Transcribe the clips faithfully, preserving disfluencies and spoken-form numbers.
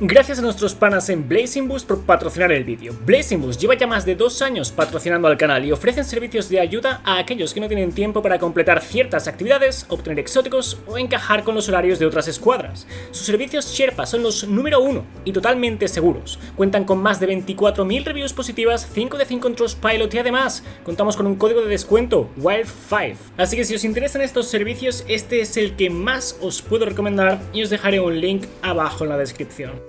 Gracias a nuestros panas en Blazing Boost por patrocinar el vídeo. Blazing Boost lleva ya más de dos años patrocinando al canal y ofrecen servicios de ayuda a aquellos que no tienen tiempo para completar ciertas actividades, obtener exóticos o encajar con los horarios de otras escuadras. Sus servicios Sherpa son los número uno y totalmente seguros. Cuentan con más de veinticuatro mil reviews positivas, cinco de cinco en Trustpilot y además contamos con un código de descuento, Wild cinco. Así que si os interesan estos servicios, este es el que más os puedo recomendar y os dejaré un link abajo en la descripción.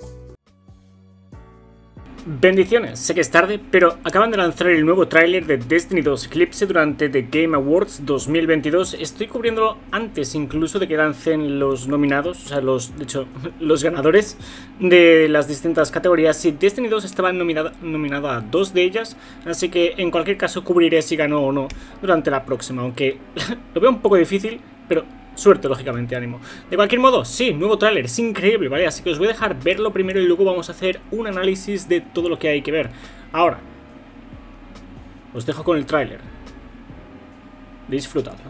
Bendiciones, sé que es tarde, pero acaban de lanzar el nuevo tráiler de Destiny dos Eclipse durante The Game Awards dos mil veintidós. Estoy cubriéndolo antes incluso de que lancen los nominados, o sea, los, de hecho, los ganadores de las distintas categorías. Sí, Destiny dos estaba nominada, nominada a dos de ellas, así que en cualquier caso cubriré si ganó o no durante la próxima, aunque lo veo un poco difícil, pero... suerte, lógicamente, ánimo. De cualquier modo, sí, nuevo tráiler, es increíble, ¿vale? Así que os voy a dejar verlo primero y luego vamos a hacer un análisis de todo lo que hay que ver. Ahora, os dejo con el tráiler. Disfrutadlo.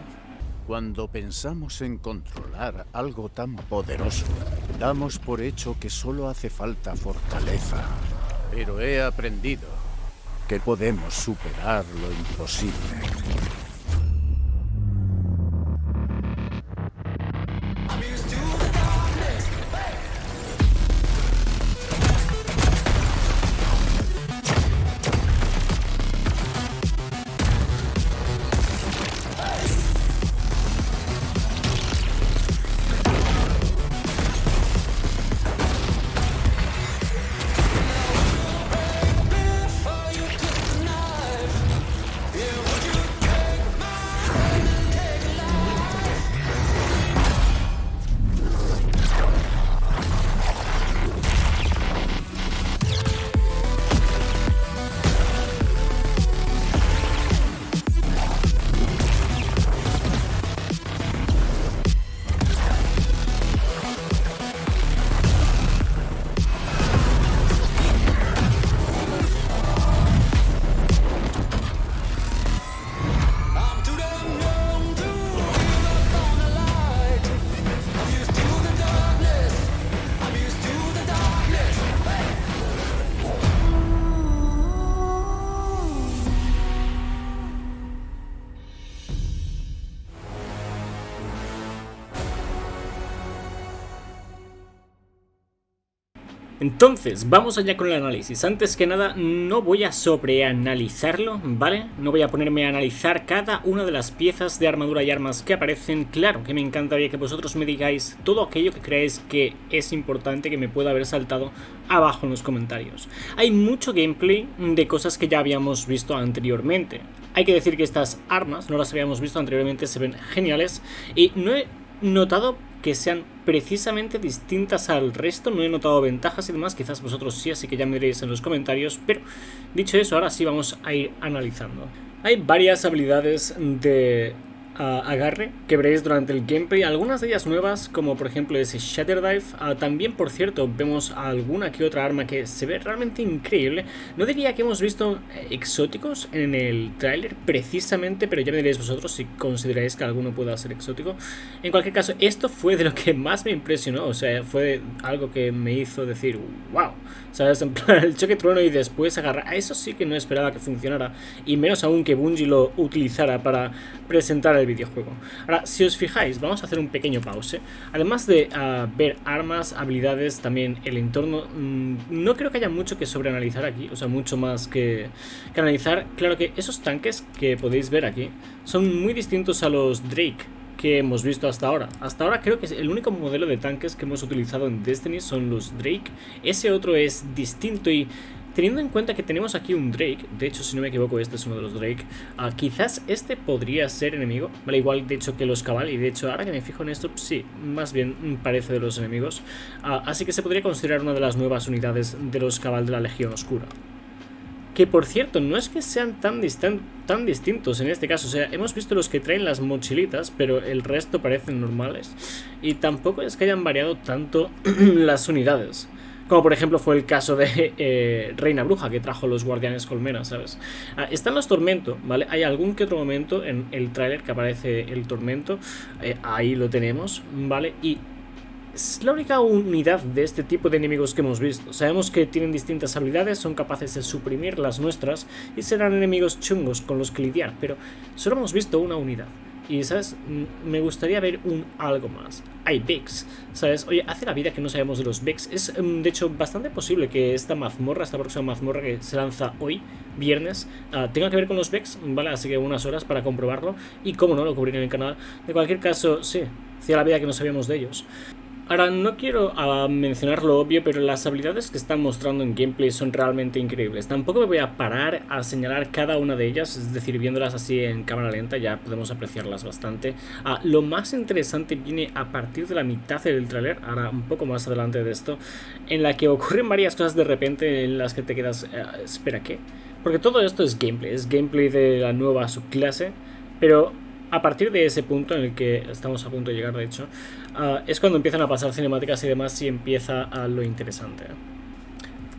Cuando pensamos en controlar algo tan poderoso, damos por hecho que solo hace falta fortaleza. Pero he aprendido que podemos superar lo imposible. Entonces, vamos allá con el análisis. Antes que nada, no voy a sobreanalizarlo, ¿vale? No voy a ponerme a analizar cada una de las piezas de armadura y armas que aparecen. Claro que me encantaría que vosotros me digáis todo aquello que creáis que es importante, que me pueda haber saltado, abajo en los comentarios. Hay mucho gameplay de cosas que ya habíamos visto anteriormente. Hay que decir que estas armas no las habíamos visto anteriormente, se ven geniales. Y no he notado que sean precisamente distintas al resto, no he notado ventajas y demás, quizás vosotros sí, así que ya me diréis en los comentarios, pero dicho eso, ahora sí vamos a ir analizando. Hay varias habilidades de uh, agarre que veréis durante el gameplay, algunas de ellas nuevas, como por ejemplo ese Shatterdive. Uh, también, por cierto, vemos alguna que otra arma que se ve realmente increíble. No diría que hemos visto exóticos en el tráiler precisamente, pero ya me diréis vosotros si consideráis que alguno pueda ser exótico. En cualquier caso, esto fue de lo que más me impresionó, o sea, fue algo que me hizo decir, wow, ¿sabes? En plan, el choque trueno y después agarrar, eso sí que no esperaba que funcionara, y menos aún que Bungie lo utilizara para presentar el videojuego. Ahora, si os fijáis, vamos a hacer un pequeño pause. Además de uh, ver armas, habilidades, también el entorno, mmm, no creo que haya mucho que sobreanalizar aquí, o sea, mucho más que, que analizar. Claro que esos tanques que podéis ver aquí son muy distintos a los Drake que hemos visto hasta ahora. Hasta ahora creo que el único modelo de tanques que hemos utilizado en Destiny son los Drake. Ese otro es distinto y... teniendo en cuenta que tenemos aquí un Drake, de hecho si no me equivoco este es uno de los Drake, uh, quizás este podría ser enemigo, vale, igual de hecho que los Cabal, y de hecho ahora que me fijo en esto, sí, más bien parece de los enemigos, uh, así que se podría considerar una de las nuevas unidades de los Cabal de la Legión Oscura. Que por cierto, no es que sean tan, tan distintos en este caso, o sea, hemos visto los que traen las mochilitas, pero el resto parecen normales, y tampoco es que hayan variado tanto las unidades. Como por ejemplo fue el caso de eh, Reina Bruja, que trajo los guardianes colmenas, ¿sabes? Ah, están los Tormento, ¿vale? Hay algún que otro momento en el tráiler que aparece el Tormento. Eh, ahí lo tenemos, ¿vale? Y Es la única unidad de este tipo de enemigos que hemos visto. Sabemos que tienen distintas habilidades, son capaces de suprimir las nuestras y serán enemigos chungos con los que lidiar, pero solo hemos visto una unidad. Y, ¿sabes? Me gustaría ver un algo más. Hay Vex, ¿sabes? Oye, hace la vida que no sabemos de los Vex. Es, de hecho, bastante posible que esta mazmorra, esta próxima mazmorra que se lanza hoy, viernes, uh, tenga que ver con los Vex, ¿vale? Así que unas horas para comprobarlo. Y, como no, lo cubriré en el canal. De cualquier caso, sí, hacía la vida que no sabíamos de ellos. Ahora, no quiero uh, mencionar lo obvio, pero las habilidades que están mostrando en gameplay son realmente increíbles. Tampoco me voy a parar a señalar cada una de ellas, es decir, viéndolas así en cámara lenta ya podemos apreciarlas bastante. Uh, lo más interesante viene a partir de la mitad del tráiler, ahora un poco más adelante de esto, en la que ocurren varias cosas de repente en las que te quedas... Uh, ¿espera qué? Porque todo esto es gameplay, es gameplay de la nueva subclase, pero... a partir de ese punto en el que estamos a punto de llegar, de hecho, uh, es cuando empiezan a pasar cinemáticas y demás y empieza uh, lo interesante.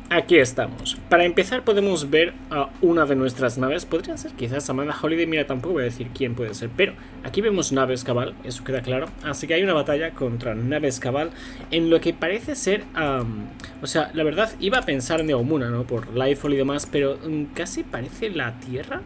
Aquí estamos. Para empezar podemos ver a una de nuestras naves. Podría ser quizás Amanda Holiday. Mira, tampoco voy a decir quién puede ser, pero aquí vemos naves cabal, eso queda claro. Así que hay una batalla contra naves cabal en lo que parece ser... Um, o sea, la verdad iba a pensar en Neomuna, ¿no? Por Lightfall y demás, pero um, casi parece la Tierra.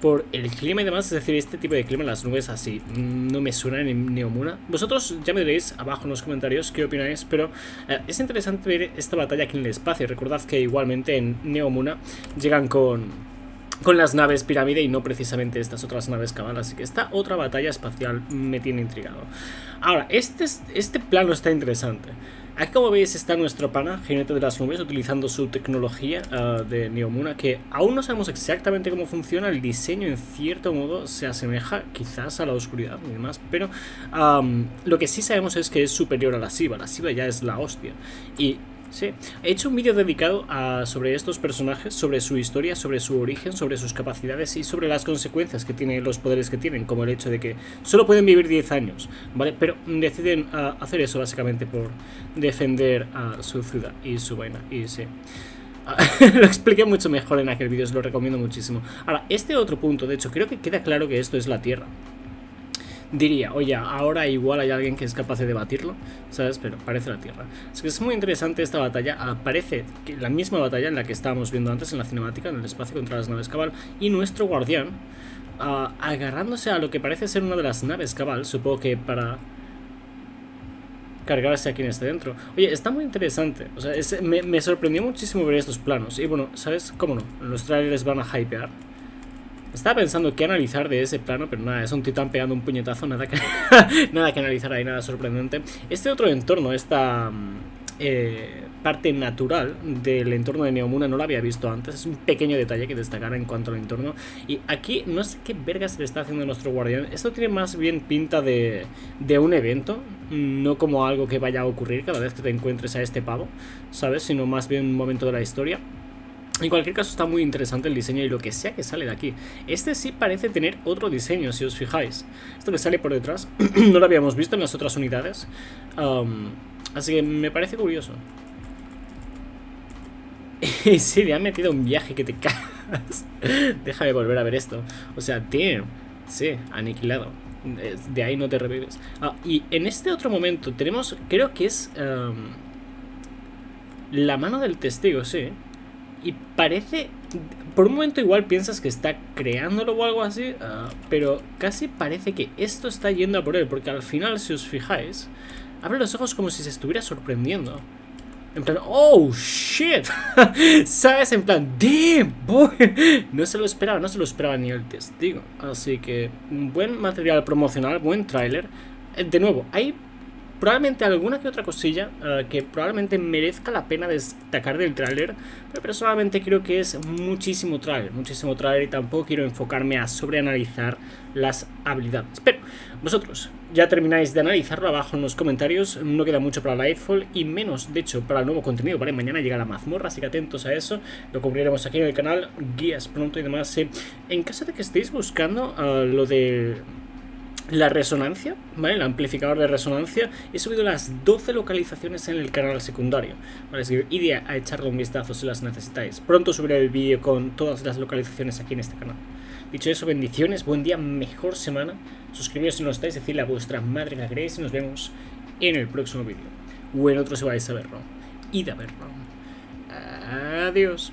Por el clima y demás, es decir, este tipo de clima, las nubes así, no me suenan en Neomuna. Vosotros ya me diréis abajo en los comentarios qué opináis, pero eh, es interesante ver esta batalla aquí en el espacio. Recordad que igualmente en Neomuna llegan con... con las naves pirámide y no precisamente estas otras naves cabal, así que esta otra batalla espacial me tiene intrigado. Ahora, este, este plano está interesante. Aquí, como veis, está nuestro pana, Jinete de las Nubes, utilizando su tecnología uh, de Neomuna, que aún no sabemos exactamente cómo funciona. El diseño, en cierto modo, se asemeja quizás a la oscuridad y demás, pero um, lo que sí sabemos es que es superior a la SIVA. La SIVA ya es la hostia. Y... sí, he hecho un vídeo dedicado a, sobre estos personajes, sobre su historia, sobre su origen, sobre sus capacidades y sobre las consecuencias que tienen los poderes que tienen, como el hecho de que solo pueden vivir diez años, ¿vale? Pero deciden uh, hacer eso básicamente por defender a su ciudad y su vaina, y sí. Lo expliqué mucho mejor en aquel vídeo, os lo recomiendo muchísimo. Ahora, este otro punto, de hecho, creo que queda claro que esto es la Tierra. Diría, oye, ahora igual hay alguien que es capaz de debatirlo, ¿sabes? Pero parece la Tierra. Es que es muy interesante esta batalla. Aparece la misma batalla en la que estábamos viendo antes en la cinemática, en el espacio contra las naves cabal. Y nuestro guardián, uh, agarrándose a lo que parece ser una de las naves cabal, supongo que para... cargarse a quien esté dentro. Oye, está muy interesante. O sea, es, me, me sorprendió muchísimo ver estos planos. Y bueno, ¿sabes? Cómo no, los trailers van a hypear. Estaba pensando qué analizar de ese plano, pero nada, es un titán pegando un puñetazo, nada que, nada que analizar ahí, nada sorprendente. Este otro entorno, esta eh, parte natural del entorno de Neomuna no la había visto antes. Es un pequeño detalle que destacar en cuanto al entorno. Y aquí no sé qué verga se le está haciendo a nuestro guardián. Esto tiene más bien pinta de, de un evento, no como algo que vaya a ocurrir cada vez que te encuentres a este pavo, ¿sabes? Sino más bien un momento de la historia. En cualquier caso, está muy interesante el diseño y lo que sea que sale de aquí. Este sí parece tener otro diseño, si os fijáis. Esto que sale por detrás no lo habíamos visto en las otras unidades. Um, así que me parece curioso. Y sí, le han metido un viaje que te cagas. Déjame volver a ver esto. O sea, damn. Sí, aniquilado. De ahí no te revives. Ah, y en este otro momento tenemos, creo que es... Um, la mano del testigo, sí. Y parece, por un momento igual piensas que está creándolo o algo así, uh, pero casi parece que esto está yendo a por él, porque al final, si os fijáis, abre los ojos como si se estuviera sorprendiendo. En plan, oh shit, ¿sabes? En plan, damn, boy. No se lo esperaba, no se lo esperaba ni el testigo. Así que, buen material promocional, buen tráiler. De nuevo, hay... probablemente alguna que otra cosilla uh, que probablemente merezca la pena destacar del tráiler, pero personalmente creo que es muchísimo tráiler, muchísimo tráiler y tampoco quiero enfocarme a sobreanalizar las habilidades. Pero vosotros ya termináis de analizarlo abajo en los comentarios, no queda mucho para Lightfall y menos, de hecho, para el nuevo contenido, ¿vale? Mañana llega la mazmorra, así que atentos a eso, lo cubriremos aquí en el canal, guías pronto y demás. Eh. En caso de que estéis buscando uh, lo de... la resonancia, ¿vale? El amplificador de resonancia. He subido las doce localizaciones en el canal secundario, ¿vale? Así que id a echarle un vistazo si las necesitáis. Pronto subiré el vídeo con todas las localizaciones aquí en este canal. Dicho eso, bendiciones, buen día, mejor semana. Suscribiros si no lo estáis, decidle a vuestra madre que la queréis y nos vemos en el próximo vídeo. O en otro si vais a verlo. Id a verlo. Adiós.